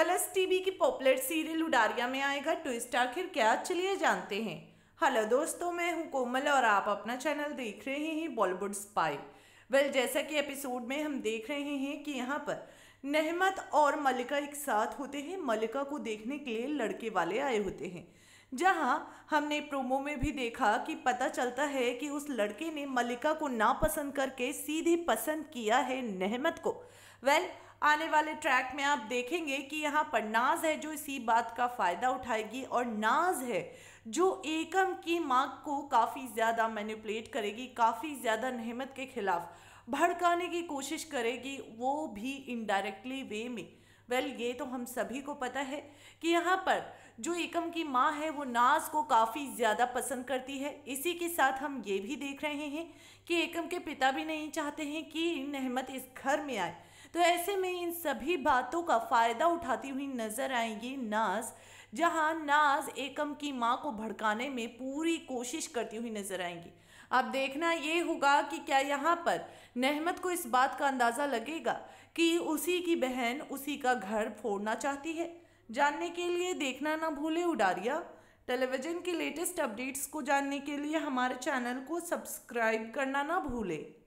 Colours TV की popular serial Udaariyaan में आएगा ट्विस्ट, आखिर क्या? चलिए जानते हैं। हेलो दोस्तों, मैं हूं कोमल और आप अपना चैनल देख रहे हैं बॉलीवुड स्पाई। वेल, जैसा कि एपिसोड में हम देख रहे हैं कि यहाँ पर नेहमत और मलिका एक साथ होते हैं। मलिका को देखने के लिए लड़के वाले आए होते हैं, जहां हमने प्रोमो में भी देखा कि पता चलता है कि उस लड़के ने मलिका को नापसंद करके सीधे पसंद किया है नेहमत को। वेल, आने वाले ट्रैक में आप देखेंगे कि यहाँ पर नाज है जो इसी बात का फ़ायदा उठाएगी, और नाज है जो एकम की मां को काफ़ी ज़्यादा मैनिपुलेट करेगी, काफ़ी ज़्यादा नेहमत के खिलाफ भड़काने की कोशिश करेगी, वो भी इनडायरेक्टली वे में। वेल, ये तो हम सभी को पता है कि यहाँ पर जो एकम की माँ है वो नाज को काफ़ी ज़्यादा पसंद करती है। इसी के साथ हम ये भी देख रहे हैं कि एकम के पिता भी नहीं चाहते हैं कि नेहमत इस घर में आए, तो ऐसे में इन सभी बातों का फ़ायदा उठाती हुई नज़र आएंगी नाज, जहाँ नाज एकम की माँ को भड़काने में पूरी कोशिश करती हुई नज़र आएंगी। अब देखना ये होगा कि क्या यहाँ पर नेहमत को इस बात का अंदाज़ा लगेगा कि उसी की बहन उसी का घर फोड़ना चाहती है। जानने के लिए देखना ना भूलें उड़ारियां। टेलीविज़न के लेटेस्ट अपडेट्स को जानने के लिए हमारे चैनल को सब्सक्राइब करना ना भूलें।